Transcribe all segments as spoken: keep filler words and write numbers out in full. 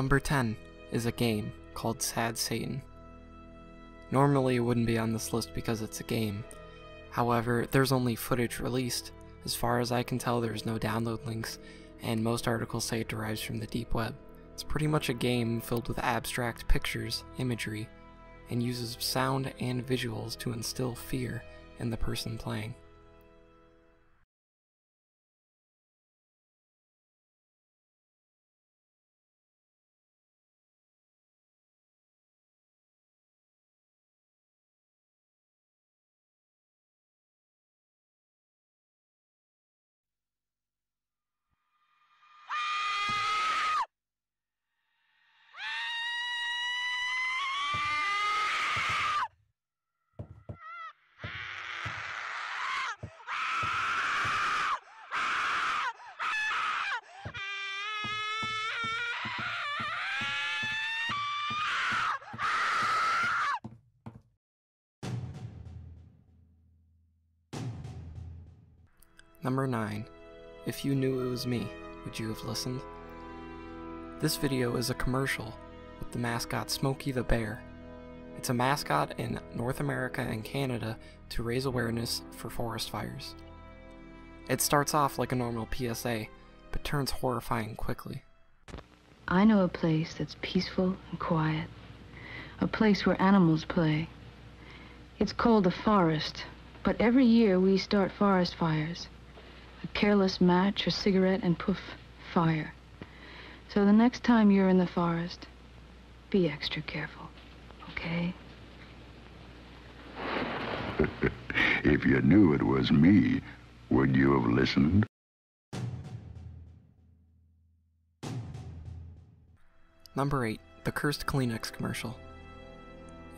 Number ten is a game called Sad Satan. Normally it wouldn't be on this list because it's a game. However, there's only footage released. As far as I can tell, there's no download links, and most articles say it derives from the deep web. It's pretty much a game filled with abstract pictures, imagery, and uses sound and visuals to instill fear in the person playing. Number nine. If you knew it was me, would you have listened? This video is a commercial with the mascot Smokey the Bear. It's a mascot in North America and Canada to raise awareness for forest fires. It starts off like a normal P S A, but turns horrifying quickly. I know a place that's peaceful and quiet, a place where animals play. It's called the forest, but every year we start forest fires. A careless match or cigarette and poof, fire. So the next time you're in the forest, be extra careful, okay? If you knew it was me, would you have listened? Number eight, the cursed Kleenex commercial.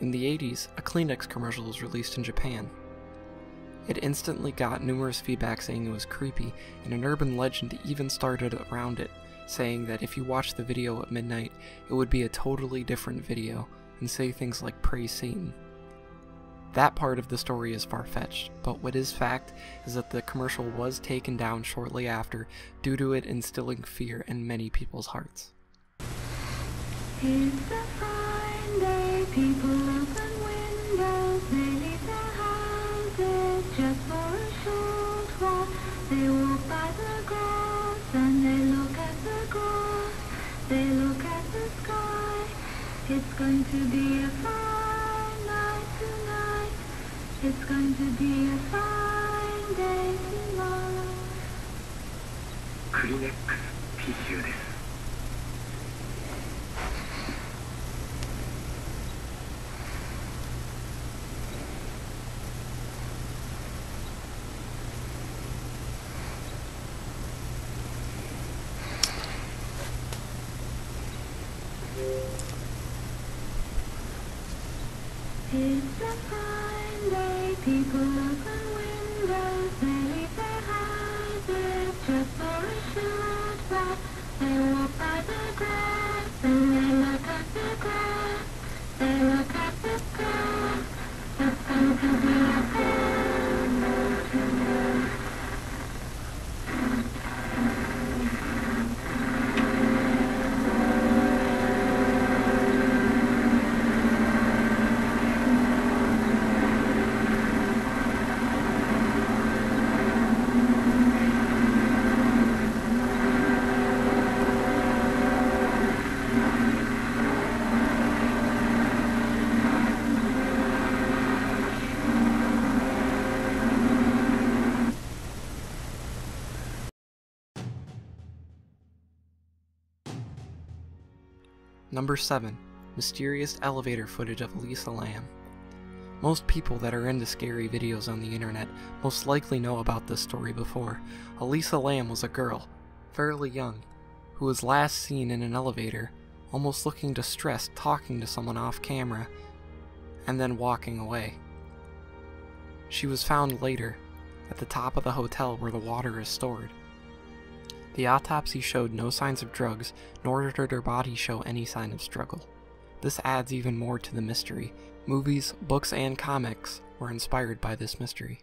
In the eighties, a Kleenex commercial was released in Japan. It instantly got numerous feedback saying it was creepy, and an urban legend even started around it, saying that if you watched the video at midnight, it would be a totally different video, and say things like "Praise Satan." That part of the story is far-fetched, but what is fact is that the commercial was taken down shortly after due to it instilling fear in many people's hearts. It's a fine day, people. It's going to be a fine night tonight. It's going to be a fine day tomorrow. Kleenex tissue desu. It's a fine day, people open windows, they leave their houses just for a short while. They walk by the grass, and they look at the grass, they look at the grass. It's going to be a fine day Number seven. Mysterious elevator footage of Elisa Lamb. Most people that are into scary videos on the internet most likely know about this story before. Elisa Lamb was a girl, fairly young, who was last seen in an elevator, almost looking distressed, talking to someone off camera, and then walking away. She was found later, at the top of the hotel where the water is stored. The autopsy showed no signs of drugs, nor did her body show any sign of struggle. This adds even more to the mystery. Movies, books, and comics were inspired by this mystery.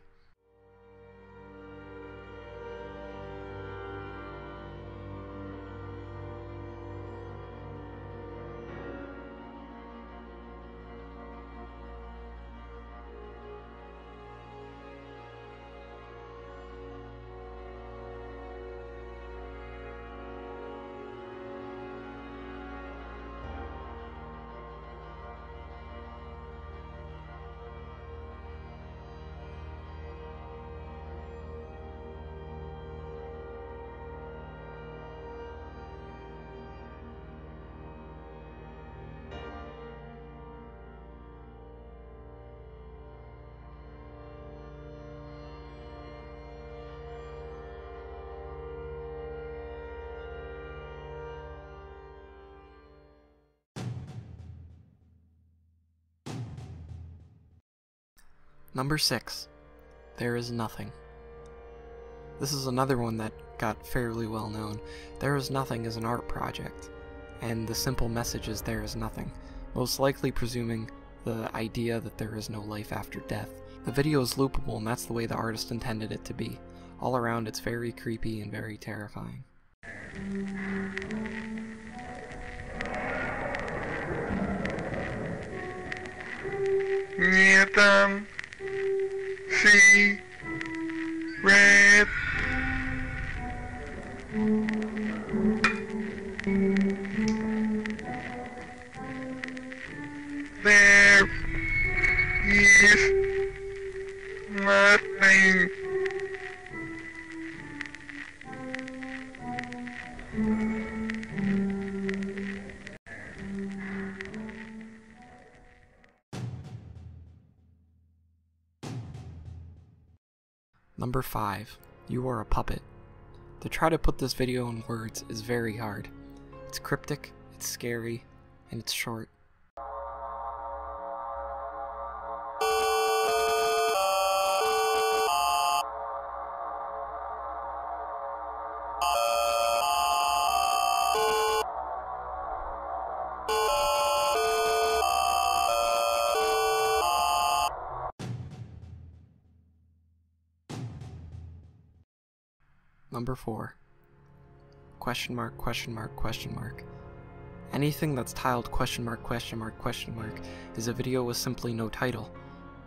Number six, There Is Nothing. This is another one that got fairly well known. There Is Nothing is an art project, and the simple message is there is nothing, most likely presuming the idea that there is no life after death. The video is loopable, and that's the way the artist intended it to be. All around, it's very creepy and very terrifying. Nietam si red. There is nothing. Number five, You Are a Puppet. To try to put this video in words is very hard. It's cryptic, it's scary, and it's short. Number four, question mark, question mark, question mark. Anything that's tiled question mark, question mark, question mark is a video with simply no title.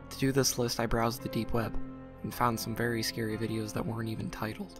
To do this list, I browsed the deep web and found some very scary videos that weren't even titled.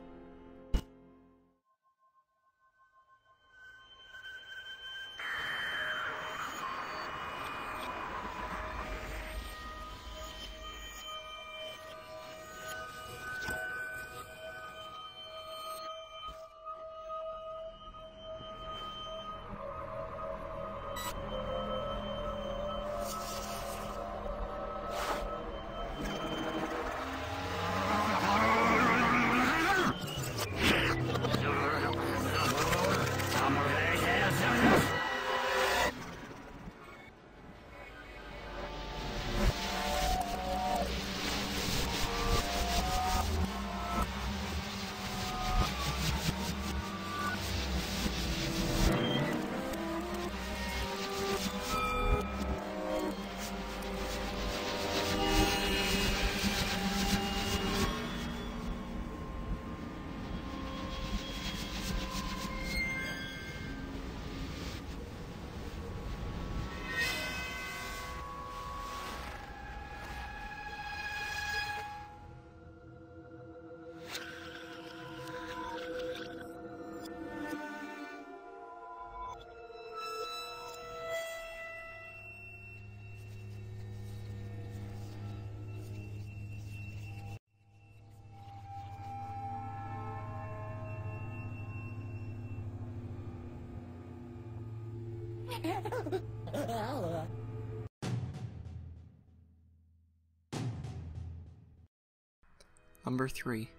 Number three,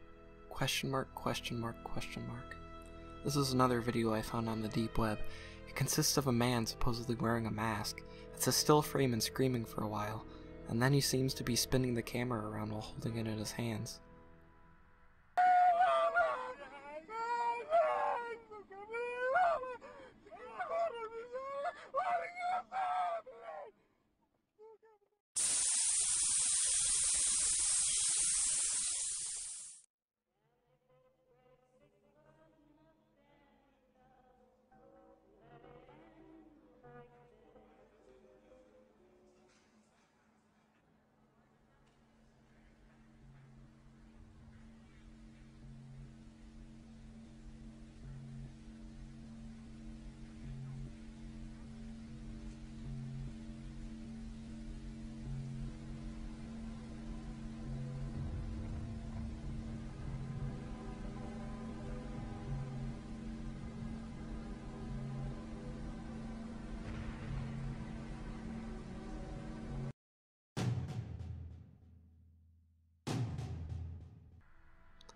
question mark, question mark, question mark. This is another video I found on the deep web. It consists of a man supposedly wearing a mask. It's a still frame and screaming for a while, and then he seems to be spinning the camera around while holding it in his hands.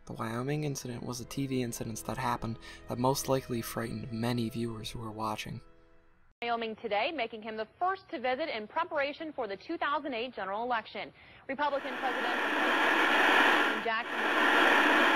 The Wyoming incident was a T V incident that happened that most likely frightened many viewers who were watching. Wyoming today, making him the first to visit in preparation for the two thousand eight general election. Republican President Jackson.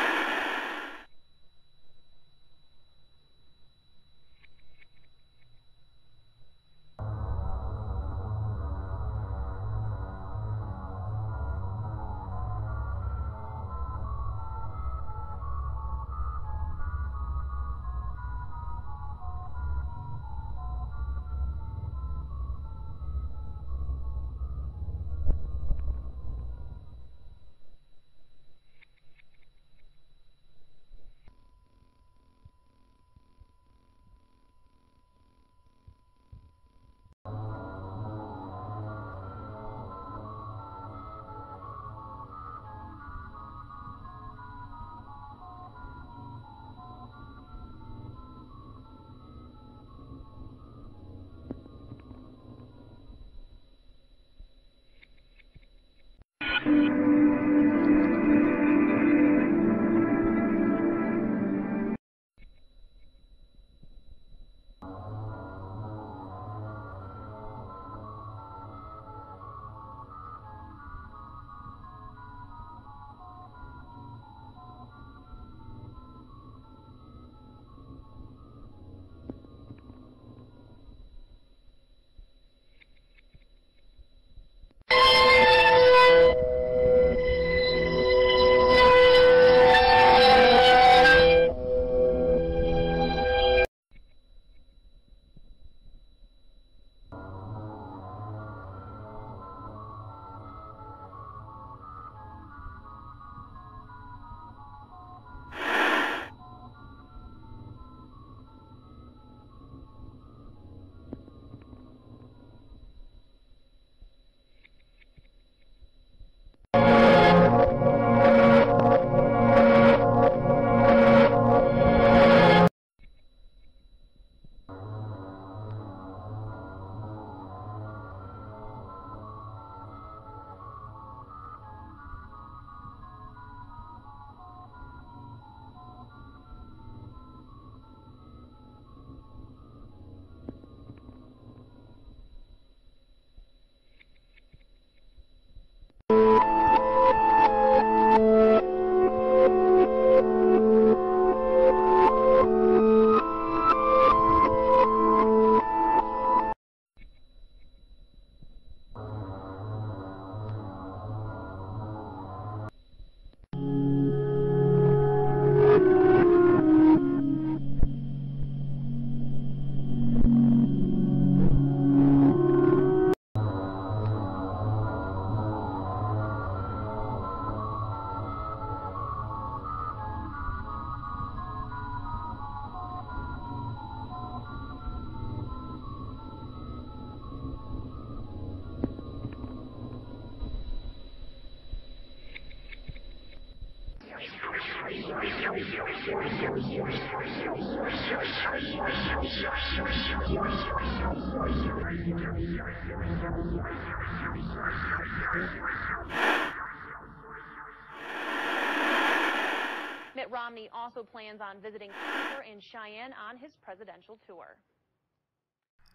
Mitt Romney also plans on visiting Parker and Cheyenne on his presidential tour.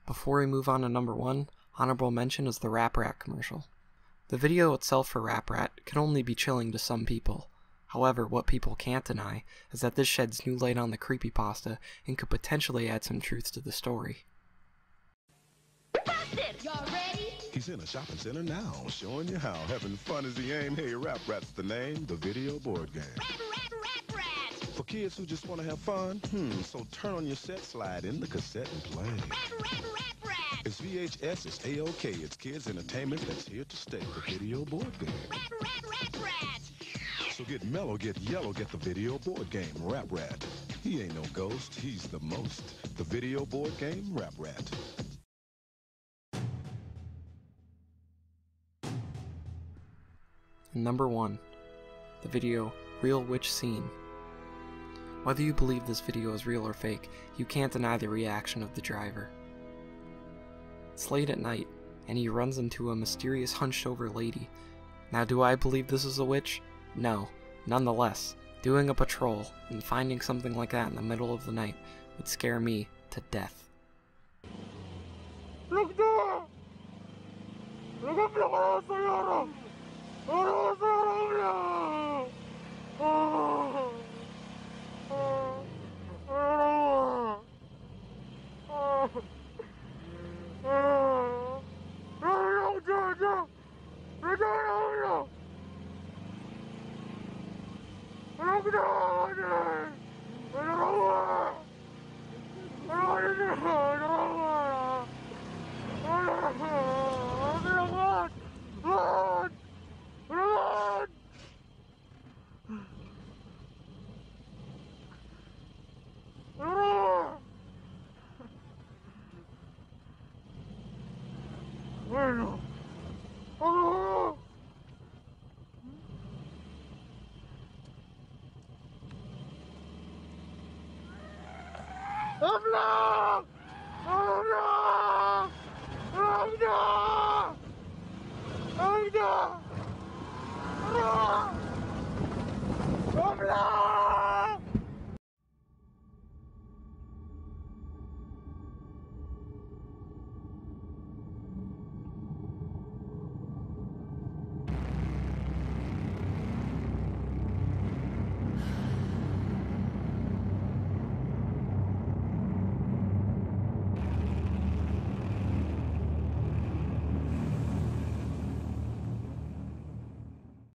Before we move on to number one, honorable mention is the Rap Rat commercial. The video itself for Rap Rat can only be chilling to some people. However, what people can't deny is that this sheds new light on the creepypasta and could potentially add some truth to the story. Y'all ready? He's in a shopping center now, showing you how. Having fun is the aim. Hey, Rap Rat's the name, the video board game. Rap, rap, rap, rat! For kids who just want to have fun, hmm, so turn on your set, slide in the cassette and play. Rap, rap, rap, rat! It's V H S, it's A O K, it's kids' entertainment that's here to stay. The video board game. Rap, rap, rap, rat! So get mellow, get yellow, get the video board game, Rap Rat. He ain't no ghost, he's the most. The video board game, Rap Rat. And number one, the video, Real Witch Scene. Whether you believe this video is real or fake, you can't deny the reaction of the driver. It's late at night, and he runs into a mysterious hunched-over lady. Now, do I believe this is a witch? No. Nonetheless, doing a patrol and finding something like that in the middle of the night would scare me to death. Look there! Look up there! What else are you? What else are you? Oh! Oh! Oh! Oh! Oh! Oh! Oh! Oh! Of love!